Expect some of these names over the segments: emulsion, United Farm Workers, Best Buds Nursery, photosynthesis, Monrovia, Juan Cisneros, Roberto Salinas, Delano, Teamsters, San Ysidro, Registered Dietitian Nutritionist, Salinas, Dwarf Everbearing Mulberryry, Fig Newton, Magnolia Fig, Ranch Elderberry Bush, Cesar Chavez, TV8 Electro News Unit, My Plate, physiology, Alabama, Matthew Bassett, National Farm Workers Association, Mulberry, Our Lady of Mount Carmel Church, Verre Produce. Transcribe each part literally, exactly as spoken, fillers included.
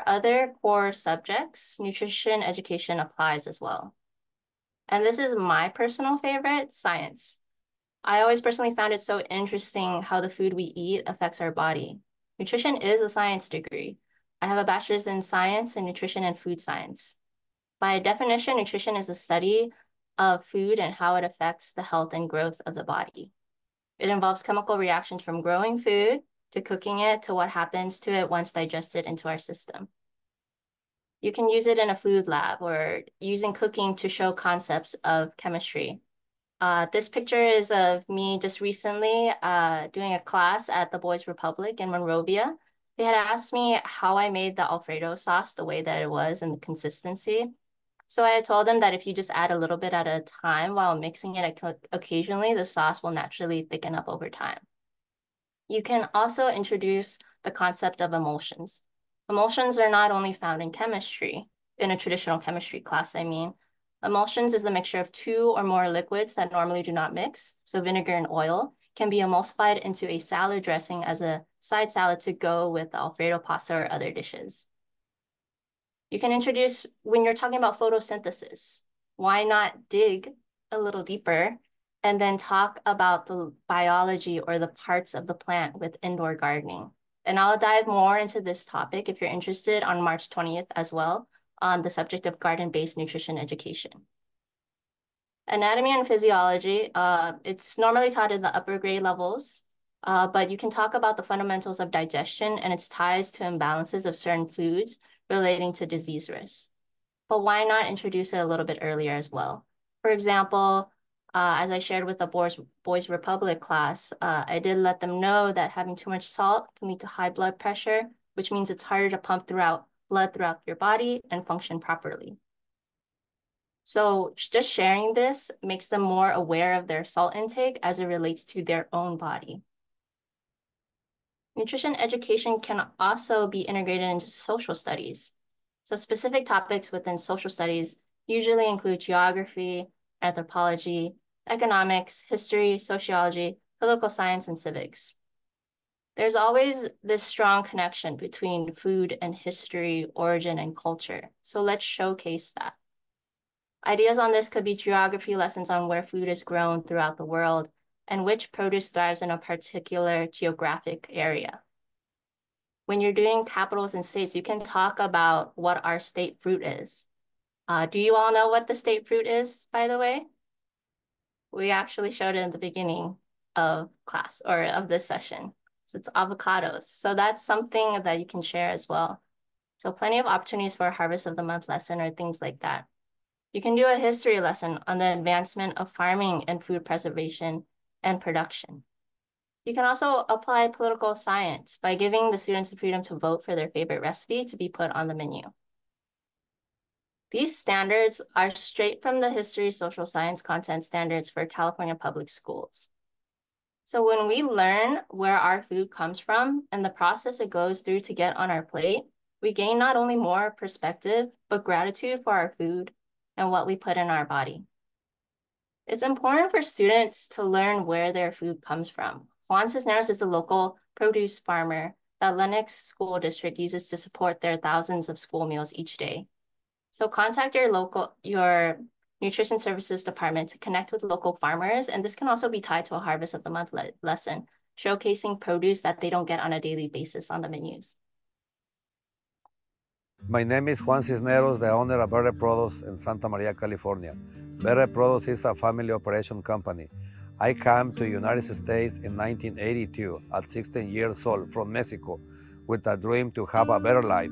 for other core subjects, nutrition education applies as well. And this is my personal favorite, science. I always personally found it so interesting how the food we eat affects our body. Nutrition is a science degree. I have a bachelor's in science and nutrition and food science. By definition, nutrition is the study of food and how it affects the health and growth of the body. It involves chemical reactions from growing food to cooking it to what happens to it once digested into our system. You can use it in a food lab or using cooking to show concepts of chemistry. Uh, this picture is of me just recently uh, doing a class at the Boys Republic in Monrovia. They had asked me how I made the Alfredo sauce the way that it was and the consistency. So I had told them that if you just add a little bit at a time while mixing it occasionally, the sauce will naturally thicken up over time. You can also introduce the concept of emulsions. Emulsions are not only found in chemistry, in a traditional chemistry class, I mean. Emulsions is the mixture of two or more liquids that normally do not mix. So vinegar and oil can be emulsified into a salad dressing as a side salad to go with Alfredo pasta or other dishes. You can introduce, when you're talking about photosynthesis, why not dig a little deeper and then talk about the biology or the parts of the plant with indoor gardening. And I'll dive more into this topic if you're interested on March twentieth as well, on the subject of garden-based nutrition education. Anatomy and physiology, uh, it's normally taught in the upper grade levels, uh, but you can talk about the fundamentals of digestion and its ties to imbalances of certain foods relating to disease risks. But why not introduce it a little bit earlier as well? For example, uh, as I shared with the Boys, Boys Republic class, uh, I did let them know that having too much salt can lead to high blood pressure, which means it's harder to pump throughout blood throughout your body and function properly. So just sharing this makes them more aware of their salt intake as it relates to their own body. Nutrition education can also be integrated into social studies. So specific topics within social studies usually include geography, anthropology, economics, history, sociology, political science, and civics. There's always this strong connection between food and history, origin, and culture. So let's showcase that. Ideas on this could be geography lessons on where food is grown throughout the world and which produce thrives in a particular geographic area. When you're doing capitals and states, you can talk about what our state fruit is. Uh, do you all know what the state fruit is, by the way? We actually showed it in the beginning of class or of this session. It's avocados. So that's something that you can share as well. So plenty of opportunities for a harvest of the month lesson or things like that. You can do a history lesson on the advancement of farming and food preservation and production. You can also apply political science by giving the students the freedom to vote for their favorite recipe to be put on the menu. These standards are straight from the history social science content standards for California public schools. So when we learn where our food comes from and the process it goes through to get on our plate, we gain not only more perspective, but gratitude for our food and what we put in our body. It's important for students to learn where their food comes from. Juan Cisneros is a local produce farmer that Lenox School District uses to support their thousands of school meals each day. So contact your local, your Nutrition Services Department to connect with local farmers, and this can also be tied to a Harvest of the Month le lesson, showcasing produce that they don't get on a daily basis on the menus. My name is Juan Cisneros, the owner of Verre Produce in Santa Maria, California. Verre Produce is a family operation company. I came to the United States in nineteen eighty-two at sixteen years old from Mexico with a dream to have a better life.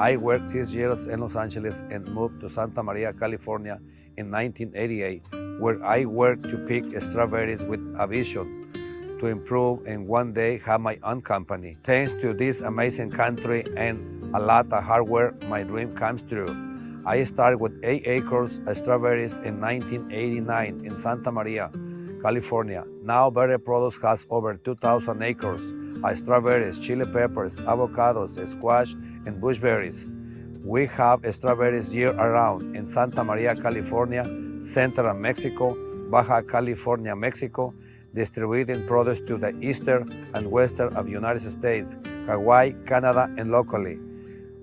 I worked six years in Los Angeles and moved to Santa Maria, California in nineteen eighty-eight, where I worked to pick strawberries with a vision to improve and one day have my own company. Thanks to this amazing country and a lot of hardware, my dream comes true. I started with eight acres of strawberries in nineteen eighty-nine in Santa Maria, California. Now Verre Produce has over two thousand acres of strawberries, chili peppers, avocados, squash, and bushberries. We have strawberries year-around in Santa Maria, California, Central Mexico, Baja California, Mexico, distributing products to the eastern and western of the United States, Hawaii, Canada, and locally.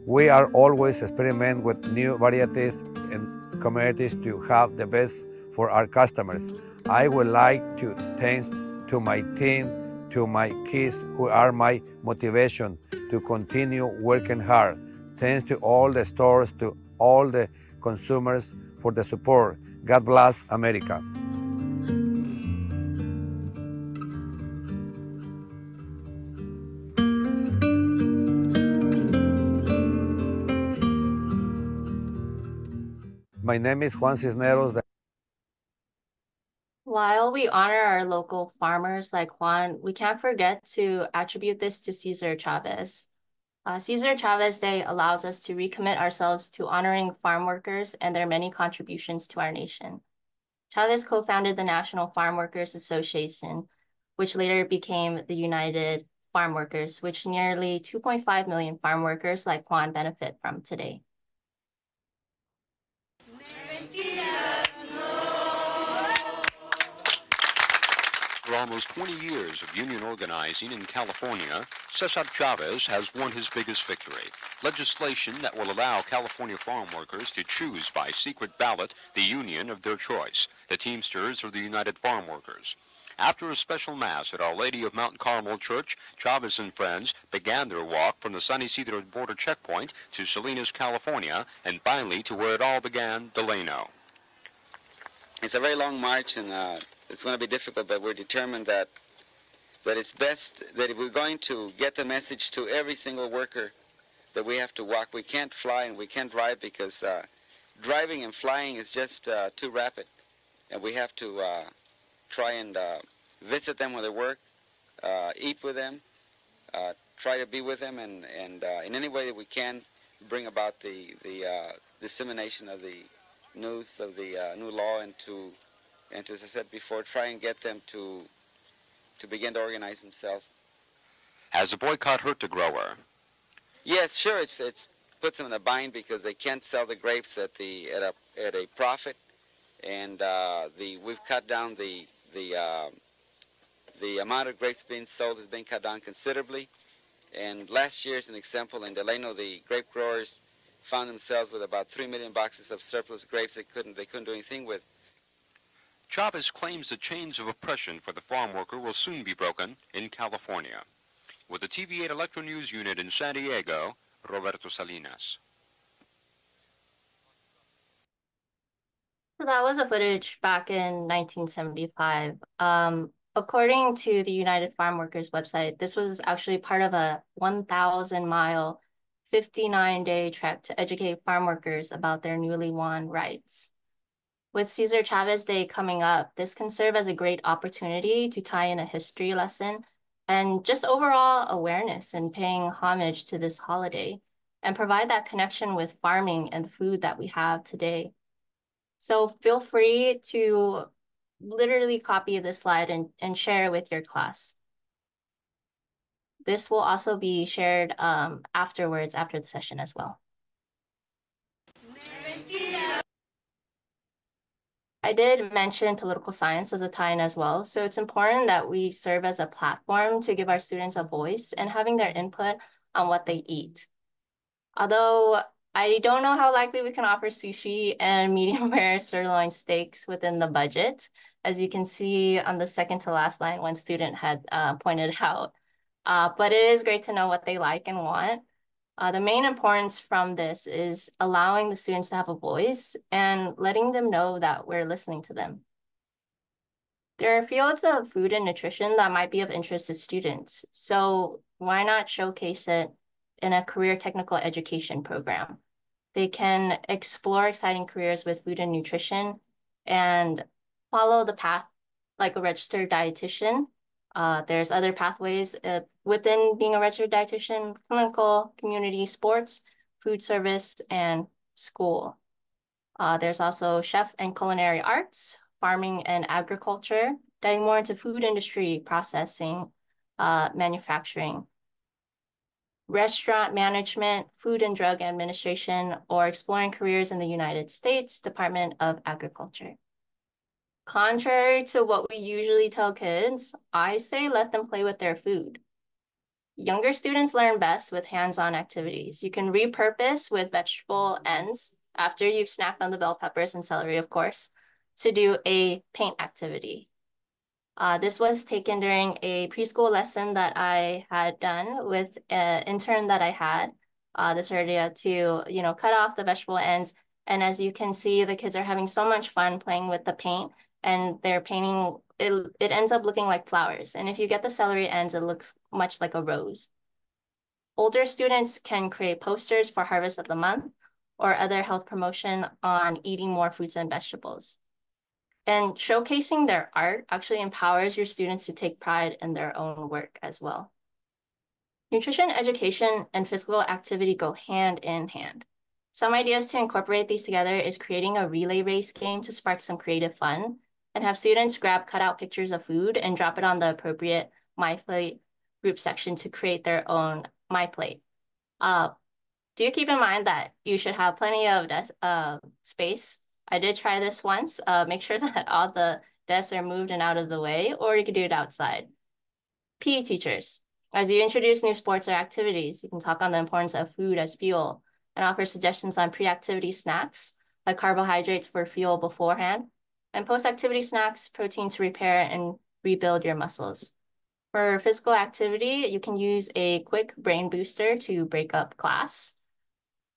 We are always experimenting with new varieties and commodities to have the best for our customers. I would like to thanks to my team, to my kids, who are my motivation to continue working hard. Thanks to all the stores, to all the consumers for the support. God bless America. My name is Juan Cisneros. While we honor our local farmers like Juan, we can't forget to attribute this to Cesar Chavez. Uh, Cesar Chavez Day allows us to recommit ourselves to honoring farm workers and their many contributions to our nation. Chavez co-founded the National Farm Workers Association, which later became the United Farm Workers, which nearly two point five million farm workers like Juan benefit from today. For almost twenty years of union organizing in California, Cesar Chavez has won his biggest victory. Legislation that will allow California farm workers to choose by secret ballot the union of their choice, the Teamsters or the United Farm Workers. After a special mass at Our Lady of Mount Carmel Church, Chavez and friends began their walk from the San Ysidro border checkpoint to Salinas, California, and finally to where it all began, Delano. It's a very long march, and uh, it's going to be difficult, but we're determined that, that it's best that if we're going to get the message to every single worker that we have to walk. We can't fly and we can't ride because uh, driving and flying is just uh, too rapid. And we have to uh, try and uh, visit them where they work, uh, eat with them, uh, try to be with them, and, and uh, in any way that we can bring about the, the uh, dissemination of the news of the uh, new law, and to And as I said before, try and get them to, to begin to organize themselves. Has the boycott hurt the grower? Yes, sure. It's it's puts them in a bind because they can't sell the grapes at the at a at a profit, and uh, the we've cut down the the uh, the amount of grapes being sold has been cut down considerably. And last year's an example in Delano, the grape growers found themselves with about three million boxes of surplus grapes they couldn't they couldn't do anything with. Chavez claims the chains of oppression for the farm worker will soon be broken in California. With the T V eight Electro News Unit in San Diego, Roberto Salinas. So that was a footage back in nineteen seventy-five. Um, according to the United Farm Workers website, this was actually part of a one thousand mile, fifty-nine day trek to educate farm workers about their newly won rights. With Cesar Chavez Day coming up, this can serve as a great opportunity to tie in a history lesson and just overall awareness and paying homage to this holiday and provide that connection with farming and the food that we have today. So feel free to literally copy this slide and, and share it with your class. This will also be shared um, afterwards, after the session as well. I did mention political science as a tie-in as well, so it's important that we serve as a platform to give our students a voice and having their input on what they eat. Although I don't know how likely we can offer sushi and medium rare sirloin steaks within the budget, as you can see on the second to last line one student had uh, pointed out, uh, but it is great to know what they like and want. Uh, the main importance from this is allowing the students to have a voice and letting them know that we're listening to them. There are fields of food and nutrition that might be of interest to students, so why not showcase it in a career technical education program? They can explore exciting careers with food and nutrition and follow the path like a registered dietitian. Uh, there's other pathways uh, within being a registered dietitian: clinical, community, sports, food service, and school. Uh, there's also chef and culinary arts, farming and agriculture, diving more into food industry, processing, uh, manufacturing, restaurant management, food and drug administration, or exploring careers in the United States Department of Agriculture. Contrary to what we usually tell kids, I say let them play with their food. Younger students learn best with hands-on activities. You can repurpose with vegetable ends, after you've snapped on the bell peppers and celery, of course, to do a paint activity. Uh, this was taken during a preschool lesson that I had done with an intern that I had, uh, this idea to, you know, cut off the vegetable ends. And as you can see, the kids are having so much fun playing with the paint, and they're painting, it, it ends up looking like flowers. And if you get the celery ends, it looks much like a rose. Older students can create posters for Harvest of the Month or other health promotion on eating more fruits and vegetables. And showcasing their art actually empowers your students to take pride in their own work as well. Nutrition education and physical activity go hand in hand. Some ideas to incorporate these together is creating a relay race game to spark some creative fun and have students grab cutout pictures of food and drop it on the appropriate My Plate group section to create their own My Plate. Uh, do keep in mind that you should have plenty of desk, uh, space. I did try this once. Uh, make sure that all the desks are moved and out of the way, or you can do it outside. P E teachers, as you introduce new sports or activities, you can talk on the importance of food as fuel and offer suggestions on pre-activity snacks, like carbohydrates for fuel beforehand, and post-activity snacks, protein to repair and rebuild your muscles. For physical activity, you can use a quick brain booster to break up class.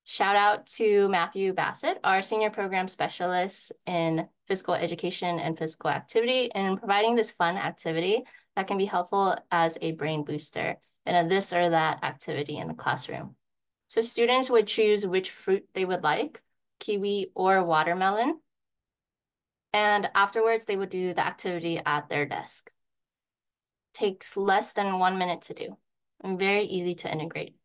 Shout out to Matthew Bassett, our senior program specialist in physical education and physical activity, in providing this fun activity that can be helpful as a brain booster in a this or that activity in the classroom. So students would choose which fruit they would like, kiwi or watermelon, and afterwards they would do the activity at their desk. Takes less than one minute to do and very easy to integrate.